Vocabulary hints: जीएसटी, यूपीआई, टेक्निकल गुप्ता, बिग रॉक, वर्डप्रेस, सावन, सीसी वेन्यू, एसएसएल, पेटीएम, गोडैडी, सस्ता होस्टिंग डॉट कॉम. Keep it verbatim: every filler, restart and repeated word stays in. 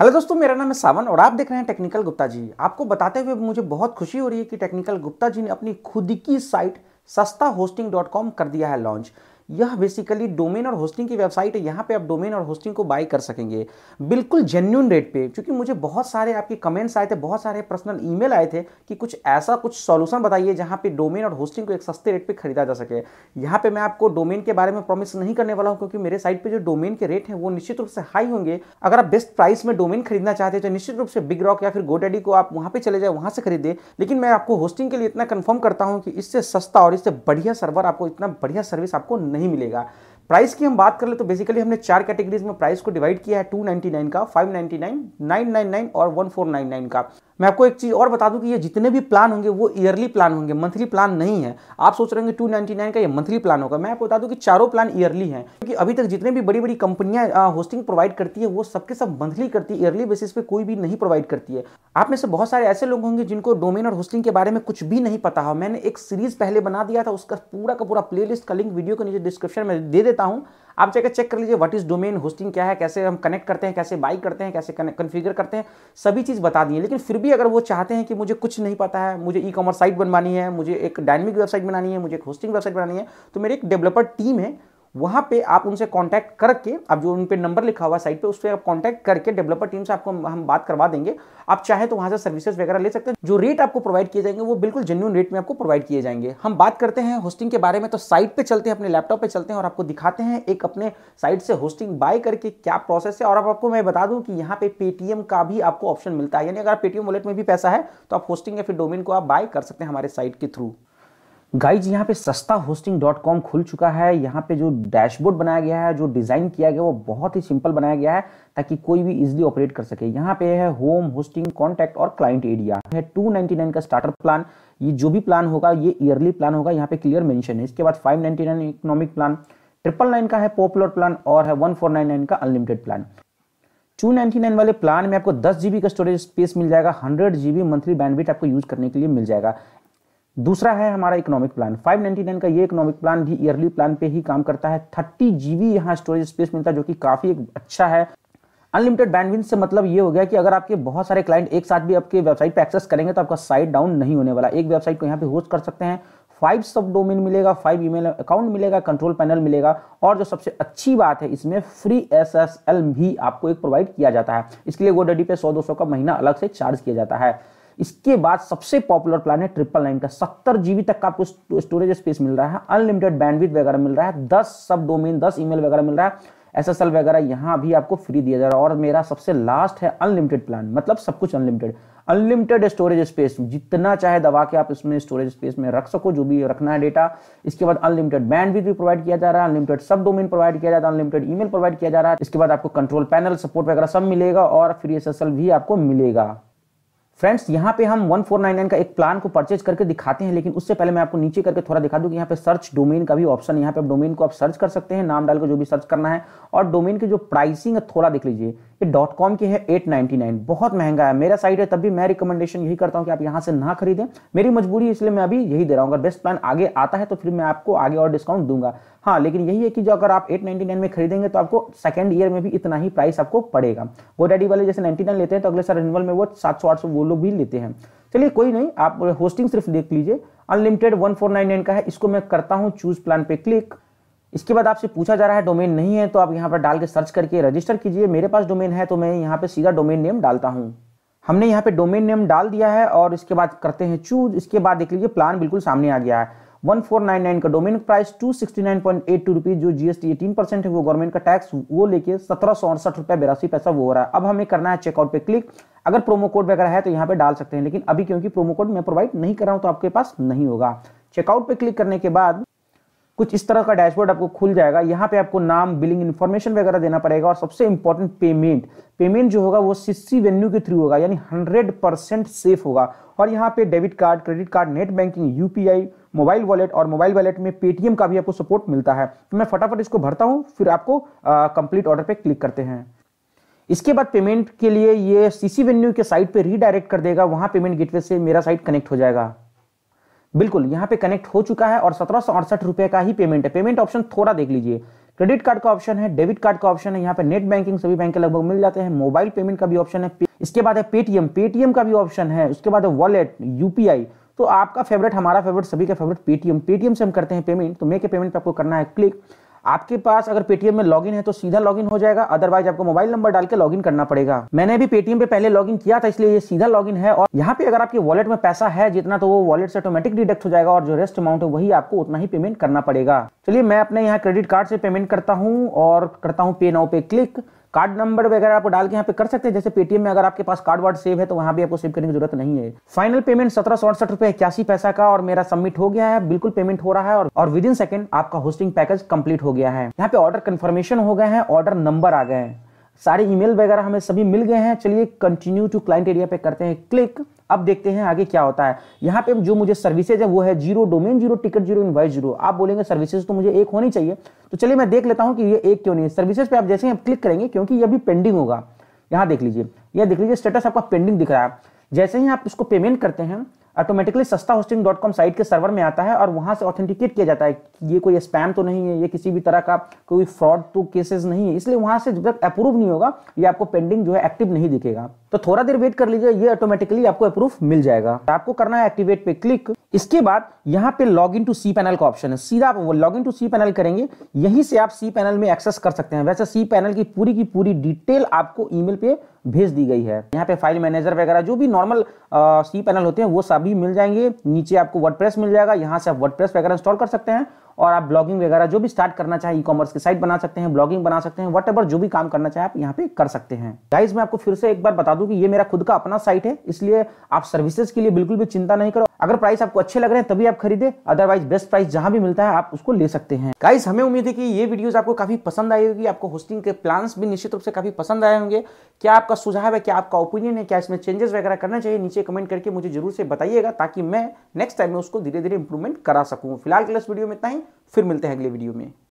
Hello दोस्तों, मेरा नाम है सावन और आप देख रहे हैं टेक्निकल गुप्ता जी। आपको बताते हुए मुझे बहुत खुशी हो रही है कि टेक्निकल गुप्ता जी ने अपनी खुद की साइट सस्ता होस्टिंग डॉट कॉम कर दिया है लॉन्च। यह बेसिकली डोमेन और होस्टिंग की वेबसाइट है। यहाँ पे आप डोमेन और होस्टिंग को बाई कर सकेंगे बिल्कुल जेन्युइन रेट पे। क्योंकि मुझे बहुत सारे आपके कमेंट्स आए थे, बहुत सारे पर्सनल ईमेल आए थे कि कुछ ऐसा कुछ सॉल्यूशन बताइए जहाँ पे डोमेन और होस्टिंग को एक सस्ते रेट पे खरीदा जा सके। यहाँ पे मैं आपको डोमेन के बारे में प्रॉमिस नहीं करने वाला हूँ, क्योंकि मेरे साइट पर जो डोमेन के रेट हैं वो निश्चित रूप से हाई होंगे। अगर आप बेस्ट प्राइस में डोमेन खरीदना चाहते हैं तो निश्चित रूप से बिग रॉक या फिर गोडैडी को आप वहाँ पर चले जाए, वहाँ से खरीदें। लेकिन मैं आपको होस्टिंग के लिए इतना कन्फर्म करता हूँ कि इससे सस्ता और इससे बढ़िया सर्वर आपको, इतना बढ़िया सर्विस आपको नहीं मिलेगा। प्राइस की हम बात कर ले तो बेसिकली हमने चार कैटेगरीज में प्राइस को डिवाइड किया है, दो सौ निन्यानवे का, पाँच सौ निन्यानवे, नौ सौ निन्यानवे और चौदह सौ निन्यानवे का। मैं आपको एक चीज़ और बता दूं कि ये जितने भी प्लान होंगे वो ईयरली प्लान होंगे, मंथली प्लान नहीं है। आप सोच रहे होंगे दो सौ निन्यानवे का ये मंथली प्लान होगा, मैं आपको बता दूं कि चारों प्लान ईयरली हैं। क्योंकि अभी तक जितने भी बड़ी बड़ी कंपनियां होस्टिंग प्रोवाइड करती है वो सबके सब मंथली करती है, ईयरली बेसिस पे कोई भी नहीं प्रोवाइड करती है। आप में से बहुत सारे ऐसे लोग होंगे जिनको डोमेन और होस्टिंग के बारे में कुछ भी नहीं पता हो। मैंने एक सीरीज पहले बना दिया था, उसका पूरा का पूरा प्ले लिस्ट का लिंक वीडियो के नीचे डिस्क्रिप्शन में दे देता हूँ। आप जाकर चेक कर लीजिए व्हाट इज डोमेन, होस्टिंग क्या है, कैसे हम कनेक्ट करते हैं, कैसे बाई करते हैं, कैसे कन्फिगर करते हैं, सभी चीज़ बता दी है। लेकिन फिर भी अगर वो चाहते हैं कि मुझे कुछ नहीं पता है, मुझे ई कॉमर्स साइट बनवानी है, मुझे एक डायनेमिक वेबसाइट बनानी है, मुझे एक होस्टिंग वेबसाइट बनानी है, तो मेरी एक डेवलपर टीम है, वहाँ पे आप उनसे कांटेक्ट करके, आप जो उन पे नंबर लिखा हुआ है साइट पे उस पर आप कांटेक्ट करके डेवलपर टीम से आपको हम बात करवा देंगे। आप चाहे तो वहाँ से सर्विसेज वगैरह ले सकते हैं। जो रेट आपको प्रोवाइड किए जाएंगे वो बिल्कुल जेन्युइन रेट में आपको प्रोवाइड किए जाएंगे। हम बात करते हैं होस्टिंग के बारे में, तो साइट पे चलते हैं, अपने लैपटॉप पे चलते हैं और आपको दिखाते हैं एक अपने साइट से होस्टिंग बाय करके क्या प्रोसेस है। और अब आपको मैं बता दूँ कि यहाँ पे पेटीएम का भी आपको ऑप्शन मिलता है, यानी अगर पेटीएम वॉलेट में भी पैसा है तो आप होस्टिंग या फिर डोमेन को आप बाय कर सकते हैं हमारे साइट के थ्रू। गाइज, यहाँ पे सस्ता होस्टिंग डॉट कॉम खुल चुका है। यहाँ पे जो डैशबोर्ड बनाया गया है, जो डिज़ाइन किया गया है वो बहुत ही सिंपल बनाया गया है ताकि कोई भी इजीली ऑपरेट कर सके। यहाँ पे है होम, होस्टिंग, कॉन्टैक्ट और क्लाइंट एरिया है। दो सौ निन्यानवे का स्टार्टर प्लान, ये जो भी प्लान होगा ये ईयरली प्लान होगा, यहाँ पे क्लियर मेंशन है। इसके बाद पाँच सौ निन्यानवे इकोनॉमिक प्लान, ट्रिपल नाइन का है पॉपुलर प्लान और है चौदह सौ निन्यानवे का अनलिमिटेड प्लान। दो सौ निन्यानवे वाले प्लान में आपको दस जीबी का स्टोरेज स्पेस मिल जाएगा, हंड्रेड जीबी मंथली बैंडविड्थ आपको यूज करने के लिए मिल जाएगा। दूसरा है हमारा इकोनॉमिक प्लान पाँच सौ निन्यानवे का, ये इकोनॉमिक प्लान भी ईयरली प्लान पे ही काम करता है। तीस जीबी यहाँ स्टोरेज स्पेस मिलता है जो कि काफी एक अच्छा है। अनलिमिटेड बैंडविड्थ से मतलब ये हो गया कि अगर आपके बहुत सारे क्लाइंट एक साथ भी आपके वेबसाइट पे एक्सेस करेंगे तो आपका साइट डाउन नहीं होने वाला, एक वेबसाइट को यहाँ पे होस्ट कर सकते हैं। फाइव सब डोमेन मिलेगा, फाइव ईमेल अकाउंट मिलेगा, कंट्रोल पैनल मिलेगा और जो सबसे अच्छी बात है इसमें फ्री एसएसएल भी आपको एक प्रोवाइड किया जाता है। इसके लिए गोडैडी पे सौ दो सौ का महीना अलग से चार्ज किया जाता है। इसके बाद सबसे पॉपुलर प्लान है ट्रिपल नाइन का, सत्तर जीबी तक का आपको स्टोरेज स्पेस मिल रहा है, अनलिमिटेड बैंडविड्थ वगैरह मिल रहा है, दस सब डोमेन, दस ईमेल वगैरह मिल रहा है, एसएसएल वगैरह यहाँ भी आपको फ्री दिया जा रहा है। और मेरा सबसे लास्ट है अनलिमिटेड प्लान, मतलब सब कुछ अनलिमिटेड, अनलिमिटेड स्टोरेज स्पेस, जितना चाहे दबा के आप इसमें स्टोरेज स्पेस में रख सको जो भी रखना है डेटा। इसके बाद अनलिमिटेड बैंडविड्थ भी प्रोवाइड किया जा रहा है, अनलिमिटेड सब डोमेन प्रोवाइड किया जा रहा है, अनलिमिटेड ईमेल प्रोवाइड किया जा रहा है। इसके बाद आपको कंट्रोल पैनल, सपोर्ट वगैरह सब मिलेगा और फ्री एसएसएल भी आपको मिलेगा। फ्रेंड्स, यहाँ पे हम चौदह सौ निन्यानवे का एक प्लान को परचेज करके दिखाते हैं, लेकिन उससे पहले मैं आपको नीचे करके थोड़ा दिखा दूँ कि यहाँ पे सर्च डोमेन का भी ऑप्शन, यहाँ पे आप डोमेन को आप सर्च कर सकते हैं, नाम डालकर जो भी सर्च करना है। और डोमेन की जो प्राइसिंग है थोड़ा देख लीजिए, ये डॉट कॉम की है आठ सौ निन्यानवे, बहुत महंगा है। मेरा साइट है तब भी मैं रिकमेंडेशन यही करता हूँ कि आप यहाँ से ना खरीदें, मेरी मजबूरी है इसलिए मैं अभी यही दे रहा हूँ। अगर बेस्ट प्लान आगे आता है तो फिर मैं आपको आगे और डिस्काउंट दूंगा। हाँ, लेकिन यही है कि जो अगर आप आठ सौ निन्यानवे में खरीदेंगे तो आपको सेकंड ईयर में भी इतना ही प्राइस आपको पड़ेगा। गोडैडी वाले जैसे निन्यानवे लेते हैं तो अगले साल रिन्यूअल में वो सात सौ आठ सौ वो लोग भी लेते हैं। चलिए कोई नहीं, आप होस्टिंग सिर्फ देख लीजिए। अनलिमिटेड चौदह सौ निन्यानवे का है, इसको मैं करता हूँ चूज प्लान पे क्लिक। इसके बाद आपसे पूछा जा रहा है डोमेन नहीं है तो आप यहाँ पर डाल के सर्च करके रजिस्टर कीजिए। मेरे पास डोमेन है तो मैं यहाँ पे सीधा डोमेन नेम डालता हूँ। हमने यहाँ पे डोमेन नेम डाल दिया है और इसके बाद करते हैं चूज। इसके बाद देख लीजिए प्लान बिल्कुल सामने आ गया है। चौदह सौ निन्यानवे का डोमेन प्राइस दो सौ उनहत्तर पॉइंट आठ दो रुपीस, जो जीएसटी अठारह परसेंट है वो गवर्नमेंट का टैक्स, वो लेके सत्रह सौ अड़सठ रुपया बेरासी पैसा वो हो रहा है। अब हमें करना है चेकआउट पे क्लिक। अगर प्रोमो कोड वगैरह है तो यहाँ पे डाल सकते हैं, लेकिन अभी क्योंकि प्रोमो कोड मैं प्रोवाइड नहीं कर रहा हूँ तो आपके पास नहीं होगा। चेकआउट पे क्लिक करने के बाद कुछ इस तरह का डैशबोर्ड आपको खुल जाएगा। यहाँ पे आपको नाम, बिलिंग इन्फॉर्मेशन वगैरह देना पड़ेगा और सबसे इंपॉर्टेंट पेमेंट, पेमेंट जो होगा वो सीसी वेन्यू के थ्रू होगा, यानी हंड्रेड परसेंट सेफ होगा। और यहाँ पे debit card, credit card, net banking, यूपीआई, mobile wallet और मोबाइल वॉलेट में पेटीएम का भी आपको सपोर्ट मिलता है। तो मैं फटाफट इसको भरता हूँ, फिर आपको कंप्लीट ऑर्डर पर क्लिक करते हैं। इसके बाद पेमेंट के लिए ये सीसी वेन्यू के साइट पर रीडायरेक्ट कर देगा, वहाँ पेमेंट गेटवे से मेरा साइट कनेक्ट हो जाएगा। बिल्कुल यहाँ पे कनेक्ट हो चुका है और सत्रह सौ अड़सठ रुपये का ही पेमेंट है। पेमेंट ऑप्शन थोड़ा देख लीजिए, क्रेडिट कार्ड का ऑप्शन है, डेबिट कार्ड का ऑप्शन है, यहाँ पे नेट बैंकिंग सभी बैंक के लगभग मिल जाते हैं, मोबाइल पेमेंट का भी ऑप्शन है, इसके बाद है पेटीएम, पेटीएम का भी ऑप्शन है, उसके बाद है वॉलेट, यूपीआई। तो आपका फेवरेट, हमारा फेवरेट, सभी का फेवरेट पेटीएम। पेटीएम से हम करते हैं पेमेंट, तो मेक ए पेमेंट पे आपको करना है क्लिक। आपके पास अगर पेटीएम में लॉगिन है तो सीधा लॉगिन हो जाएगा, अदरवाइज आपको मोबाइल नंबर डाल के लॉगिन करना पड़ेगा। मैंने भी पेटीएम पे पहले लॉगिन किया था इसलिए ये सीधा लॉगिन है। और यहाँ पे अगर आपके वॉलेट में पैसा है जितना, तो वो वॉलेट से ऑटोमेटिक डिडक्ट हो जाएगा और जो रेस्ट अमाउंट है वही आपको उतना ही पेमेंट करना पड़ेगा। चलिए मैं अपने यहाँ क्रेडिट कार्ड से पेमेंट करता हूँ और करता हूँ पे नाउ पे क्लिक। कार्ड नंबर वगैरह आप डाल के यहाँ पे कर सकते हैं, जैसे पेटीएम में अगर आपके पास कार्ड वार्ड सेव है तो वहाँ भी आपको सेव करने की जरूरत नहीं है। फाइनल पेमेंट सत्रह सौ अड़सठ रुपए इक्यासी पैसा का और मेरा सबमिट हो गया है, बिल्कुल पेमेंट हो रहा है और, और विद इन सेकंड आपका होस्टिंग पैकेज कंप्लीट हो गया है। यहाँ पे ऑर्डर कन्फर्मेशन हो गए हैं, ऑर्डर नंबर आ गए हैं, सारे ईमेल वगैरह हमें सभी मिल गए हैं। चलिए कंटिन्यू टू क्लाइंट एरिया पे करते हैं क्लिक। अब देखते हैं आगे क्या होता है। यहाँ पे जो मुझे सर्विसेज है वो है zero domain, zero ticket, zero invoice, zero. आप बोलेंगे सर्विसेज तो मुझे एक होनी चाहिए, तो चलिए मैं देख लेता हूँ कि ये एक क्यों नहीं है। सर्विसेज पे आप जैसे ही आप क्लिक करेंगे, क्योंकि ये अभी पेंडिंग होगा, यहाँ देख लीजिए, यह देख लीजिए स्टेटस आपका पेंडिंग दिख रहा है। जैसे ही आप इसको पेमेंट करते हैं ऑटोमेटिकली सस्ता होस्टिंग डॉट कॉम साइट के सर्वर में आता है और वहां से ऑथेंटिकेट किया जाता है कि ये कोई स्पैम तो नहीं है, ये किसी भी तरह का कोई फ्रॉड तो केसेस नहीं है, इसलिए वहां से जब तक अप्रूव नहीं होगा ये आपको पेंडिंग जो है एक्टिव नहीं दिखेगा। तो थोड़ा देर वेट कर लीजिए, ये ऑटोमेटिकली आपको अप्रूव मिल जाएगा। आपको करना है एक्टिवेट पे क्लिक। इसके बाद यहाँ पे log in to cPanel का ऑप्शन है, सीधा आप log in to cPanel करेंगे, यहीं से आप सी पैनल में एक्सेस कर सकते हैं। वैसे सी पैनल की पूरी की पूरी डिटेल आपको ईमेल पे भेज दी गई है। यहाँ पे फाइल मैनेजर वगैरह जो भी नॉर्मल सी पैनल होते हैं वो सभी मिल जाएंगे। नीचे आपको वर्डप्रेस मिल जाएगा, यहाँ से आप वर्डप्रेस वगैरह इंस्टॉल कर सकते हैं और आप ब्लॉगिंग वगैरह जो भी स्टार्ट करना चाहे, ई कॉमर्स की साइट बना सकते हैं, ब्लॉगिंग बना सकते हैं, वट एवर जो भी काम करना चाहे आप यहाँ पे कर सकते हैं। गाइज मैं आपको फिर से एक बार बता दूं कि ये मेरा खुद का अपना साइट है, इसलिए आप सर्विसेज के लिए बिल्कुल भी चिंता नहीं करो। अगर प्राइस आपको अच्छे लग रहे हैं तभी आप खरीदे, अदरवाइज बेस्ट प्राइस जहां भी मिलता है आप उसको ले सकते हैं। गाइज हमें उम्मीद है कि ये वीडियोस आपको काफी पसंद आई होगी, आपको होस्टिंग के प्लान्स भी निश्चित रूप से काफी पसंद आए होंगे। क्या आपका सुझाव है, क्या आपका ओपिनियन है, क्या इसमें चेंजेस वगैरह करना चाहिए, नीचे कमेंट करके मुझे जरूर से बताइएगा ताकि मैं नेक्स्ट टाइम में उसको धीरे धीरे इंप्रूवमेंट करा सकूँ। फिलहाल के लिए इस वीडियो में इतना ही, फिर मिलते हैं अगले वीडियो में।